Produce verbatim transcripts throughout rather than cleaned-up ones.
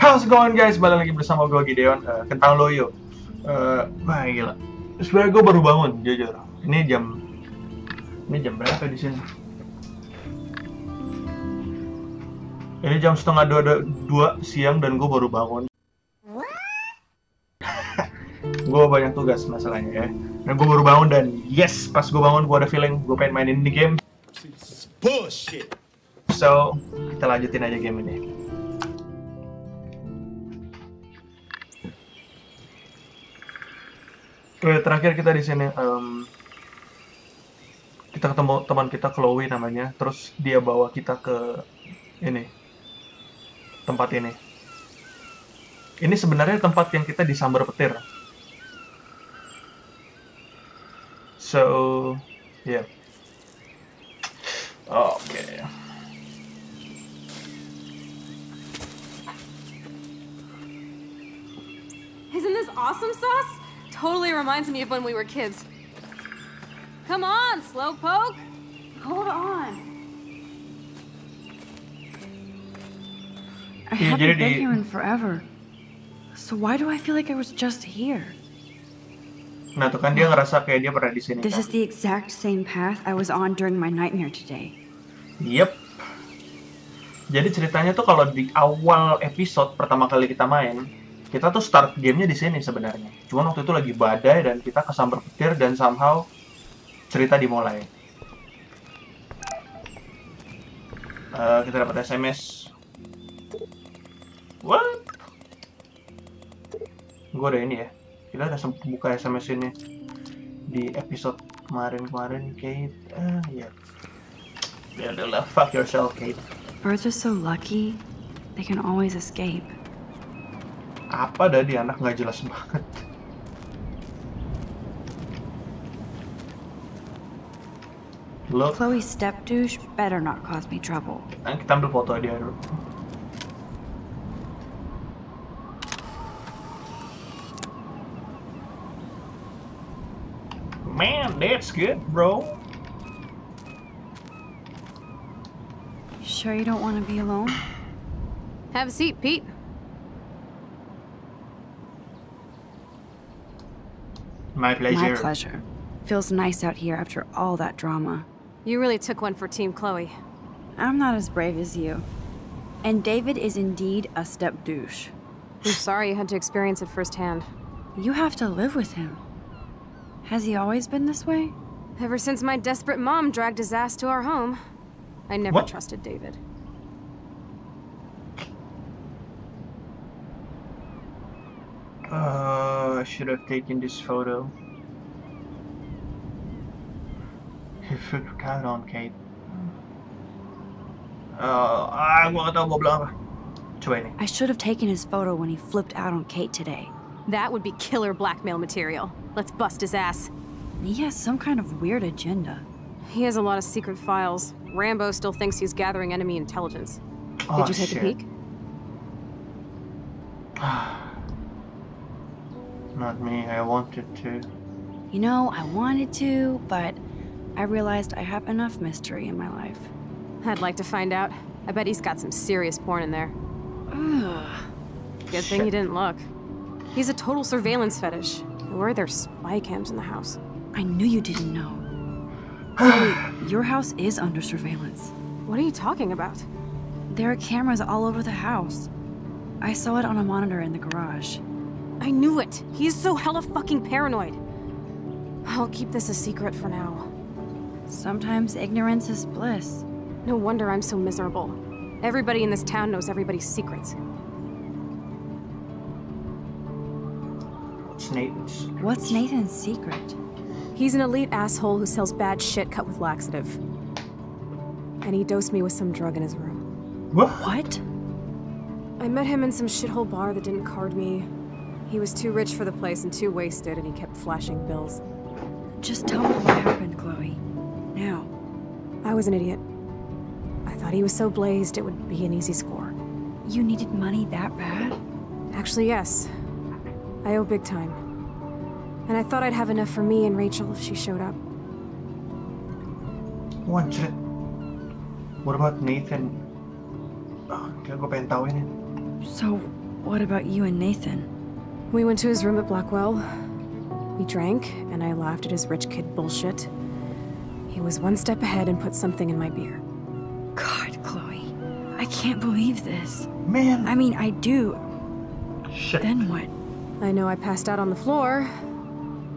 How's it going guys? Balik lagi bersama gue Gideon uh, Kentang Loyo. Uh, wah gila. Sebenarnya gue baru bangun, jujur. Ini jam ini jam berapa di sini? Ini jam setengah dua, dua, dua siang dan gue baru bangun. Gue banyak tugas masalahnya ya. Dan gue baru bangun dan yes, pas gue bangun gue ada feeling gue pengen mainin ini game. Bullshit. So kita lanjutin aja game ini. Terakhir kita di sini um, kita ketemu teman kita Chloe namanya, terus dia bawa kita ke ini tempat ini. Ini sebenarnya tempat yang kita disambar petir. So, ya. Yeah. Oke. Okay. Isn't this awesome sauce? Totally reminds me of when we were kids. Come on, Slowpoke! Hold on. I haven't been here in forever. So why do I feel like I was just here? Nah, tuh kan dia ngerasa kayak dia pernah di sini. This is the exact same path I was on during my nightmare today. Yep. Jadi ceritanya tuh kalau di awal episode pertama kali kita main, kita tuh start gamenya di sini sebenarnya. Cuman waktu itu lagi badai dan kita kesambar petir dan somehow cerita dimulai. Uh, kita dapat S M S. What? Gue ada ini ya. Kita ada buka S M S ini di episode kemarin-kemarin. Kate, ah uh, ya. Yeah. Yaudahlah, fuck yourself, Kate. Birds are so lucky, they can always escape. Apa dah dia anak nggak jelas banget. Look. Chloe's step douche better not cause me trouble. Kita ambil foto dia dulu. Man, that's good, bro. You sure you don't want to be alone? Have a seat, Pete. My pleasure. My pleasure. Feels nice out here after all that drama. You really took one for Team Chloe. I'm not as brave as you. And David is indeed a step douche. I'm sorry you had to experience it firsthand. You have to live with him. Has he always been this way? Ever since my desperate mom dragged his ass to our home. I never what? trusted David. Uh, I should have taken this photo. You should count on Kate. Uh, I want to blah twenty. I should have taken his photo when he flipped out on Kate today. That would be killer blackmail material. Let's bust his ass. He has some kind of weird agenda. He has a lot of secret files. Rambo still thinks he's gathering enemy intelligence. Oh, Did you take shit. a peek? Not me. I wanted to. You know, I wanted to, but I realized I have enough mystery in my life. I'd like to find out. I bet he's got some serious porn in there. Ugh. Good thing he didn't look. He's a total surveillance fetish. Were there spy cams in the house? I knew you didn't know. Chloe, your house is under surveillance. What are you talking about? There are cameras all over the house. I saw it on a monitor in the garage. I knew it. He's so hella fucking paranoid. I'll keep this a secret for now. Sometimes ignorance is bliss. No wonder I'm so miserable. Everybody in this town knows everybody's secrets. What's Nathan's? What's Nathan's secret? He's an elite asshole who sells bad shit cut with laxative. And he dosed me with some drug in his room. What? What? I met him in some shithole bar that didn't card me. He was too rich for the place and too wasted, and he kept flashing bills. Just tell me what happened, Chloe. Now. I was an idiot. I thought he was so blazed it would be an easy score. You needed money that bad? Actually, yes. I owe big time. And I thought I'd have enough for me and Rachel if she showed up. What? What about Nathan? So, What about you and Nathan? We went to his room at Blackwell. We drank, and I laughed at his rich kid bullshit. He was one step ahead and put something in my beer. God, Chloe. I can't believe this. Man. I mean, I do. Shit. Then what? I know I passed out on the floor.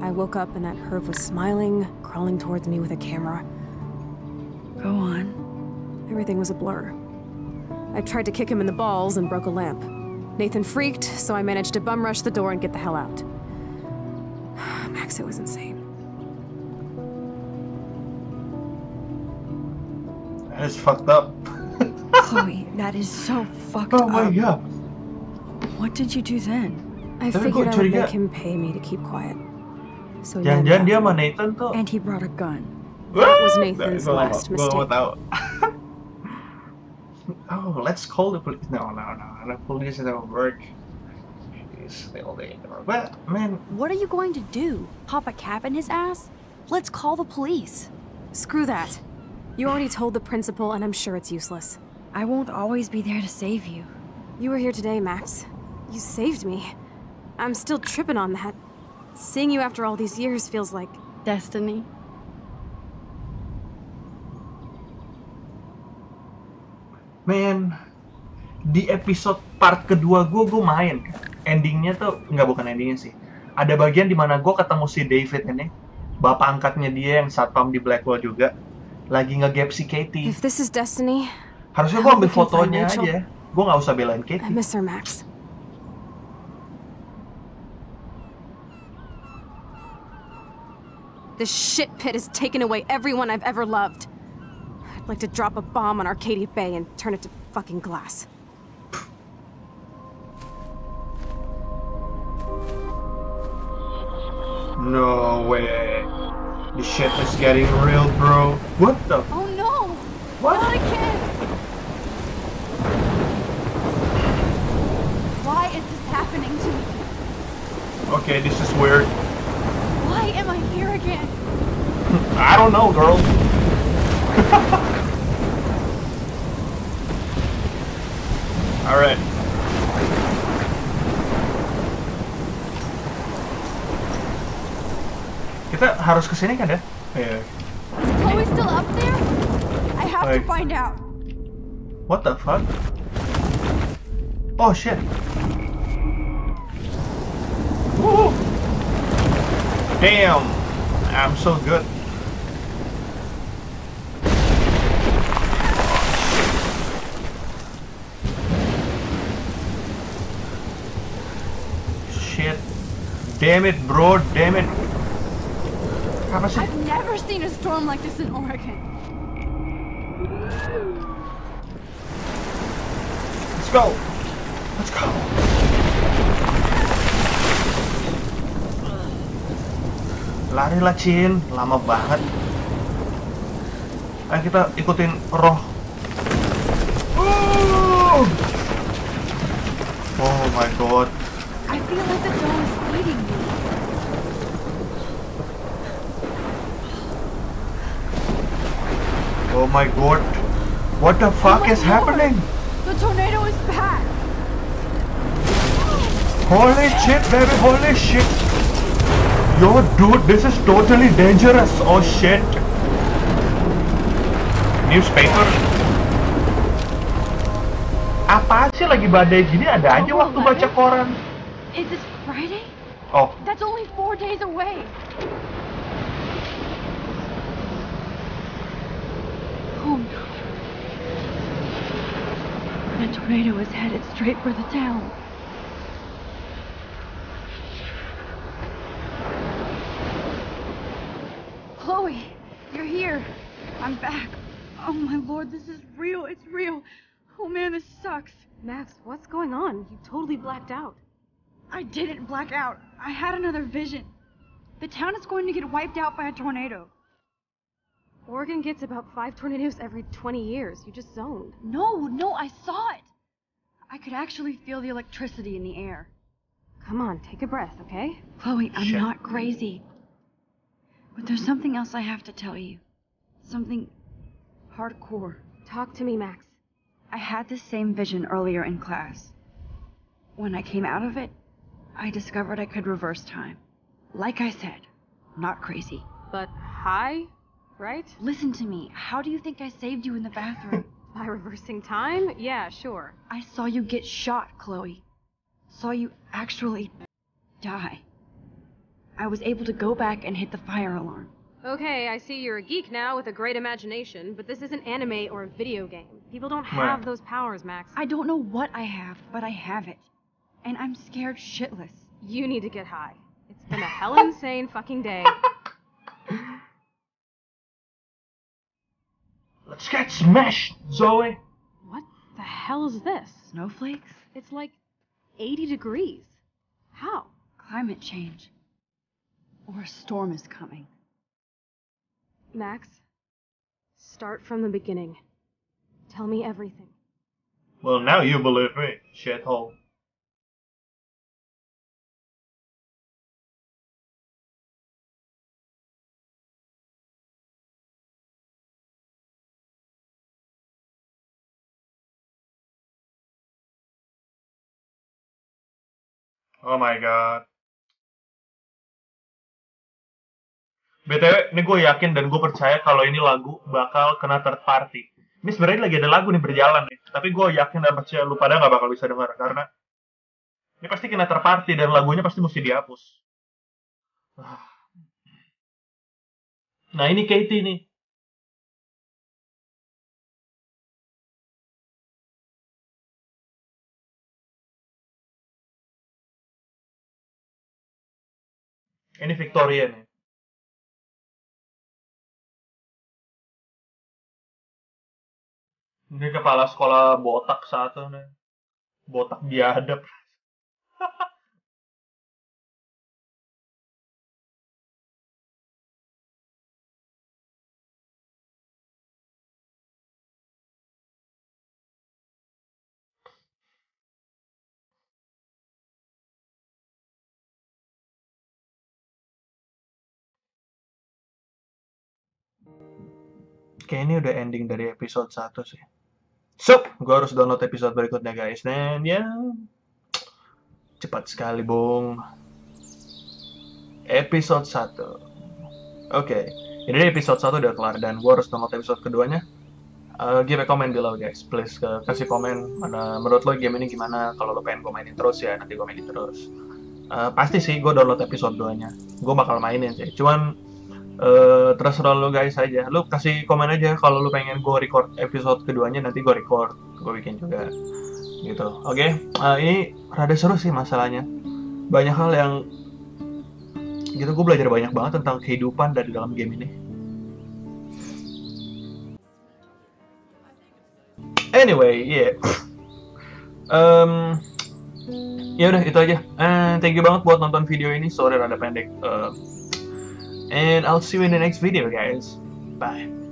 I woke up and that perv was smiling, crawling towards me with a camera. Go on. Everything was a blur. I tried to kick him in the balls and broke a lamp. Nathan freaked, so I managed to bum rush the door and get the hell out. Max, it was insane. That is fucked up. Chloe, that is so fucked up. Oh my god. What did you do then? I figured I would make him pay me to keep quiet. So yeah, yeah, yeah, Nathan too. And he brought a gun. That was Nathan's last mistake. Oh, let's call the police. No, no, no. The police don't work. Jeez, they all day. But, man. What are you going to do? Pop a cap in his ass? Let's call the police. Screw that. You already told the principal, and I'm sure it's useless. I won't always be there to save you. You were here today, Max. You saved me. I'm still tripping on that. Seeing you after all these years feels like destiny. Man, di episode part kedua gue, gue main. Endingnya tuh, nggak bukan endingnya sih. Ada bagian dimana gue ketemu si David ini. Bapak angkatnya dia yang satpam di Blackwell juga. Lagi nge-gap si Katie. If this is destiny, harusnya gue ambil fotonya aja. Gue nggak usah belain Katie. I miss her, Max. This shit pit has taken away everyone I've ever loved. I'd like to drop a bomb on Arcadia Bay and turn it to fucking glass. No way. The shit is getting real, bro. What the? Oh no! What? Not again! Why is this happening to me? Okay, this is weird. Why am I here again? I don't know, girl. All right. Kita harus kesini kan ya? Yeah. Is Chloe still up there? I have like, to find out. What the fuck? Oh shit. Woo-hoo. Damn, I'm so good. Shit. Damn it, bro. Damn it. I've never seen a storm like this in Oregon. Let's go. Let's go. Lari lah, Cin. Lama banget. Ayo kita ikutin roh. Ooh! Oh my god. I feel like the dog is eating me. Oh my god. What the fuck oh is lord. happening? The tornado is back. Holy shit, baby. Holy shit. Yo, dude, this is totally dangerous. Oh shit. Newspaper. Apaan sih lagi badai gini ada aja waktu baca koran. Is this Friday? Oh. That's only four days away. Oh no. The tornado is headed straight for the town. I'm back. Oh my lord, this is real. It's real. Oh man, this sucks. Max, what's going on? You totally blacked out. I didn't black out. I had another vision. The town is going to get wiped out by a tornado. Oregon gets about five tornadoes every twenty years. You just zoned. No, no, I saw it. I could actually feel the electricity in the air. Come on, take a breath, okay? Chloe, I'm Shit. not crazy. But there's something else I have to tell you. Something hardcore. Talk to me, Max. I had the same vision earlier in class. When I came out of it, I discovered I could reverse time. Like I said, not crazy. But high, right? Listen to me. How do you think I saved you in the bathroom? By reversing time? Yeah, sure. I saw you get shot, Chloe. Saw you actually die. I was able to go back and hit the fire alarm. Okay, I see you're a geek now with a great imagination, but this isn't anime or a video game. People don't have those powers, Max. I don't know what I have, but I have it. And I'm scared shitless. You need to get high. It's been a hell insane fucking day. Let's get smashed, Zoe! What the hell is this? Snowflakes? It's like eighty degrees. How? Climate change. Or a storm is coming. Max, start from the beginning. Tell me everything. Well, now you believe me, shithole. Oh my god. B T W, ini gue yakin dan gue percaya kalau ini lagu bakal kena third party. Ini sebenarnya lagi ada lagu nih berjalan nih, tapi gue yakin dan percaya lu pada nggak bakal bisa dengar karena ini pasti kena third party dan lagunya pasti mesti dihapus. Nah ini Kate nih. Ini Victoria nih. Ini kepala sekolah botak satu nih. Botak biadab. Oke, ini udah ending dari episode satu sih. So, gue harus download episode berikutnya guys. Dan ya, yeah, cepat sekali bung. Episode satu. Oke, okay. Ini episode satu udah kelar. Dan gue harus download episode keduanya. uh, Give a comment below guys. Please uh, kasih komen mana, menurut lo game ini gimana. Kalau lo pengen gue mainin terus ya, nanti gue mainin terus. uh, Pasti sih gue download episode duanya. Gue bakal mainin sih. Cuman Uh, terserah lo guys aja, lo kasih komen aja kalau lo pengen gue record episode keduanya, nanti gue record, gue bikin juga gitu. Oke, okay. Uh, ini rada seru sih masalahnya, banyak hal yang gitu gue belajar banyak banget tentang kehidupan dari dalam game ini. Anyway, yeah. um, ya udah itu aja. Uh, thank you banget buat nonton video ini, sorry rada pendek. Uh, And I'll see you in the next video, guys. Bye.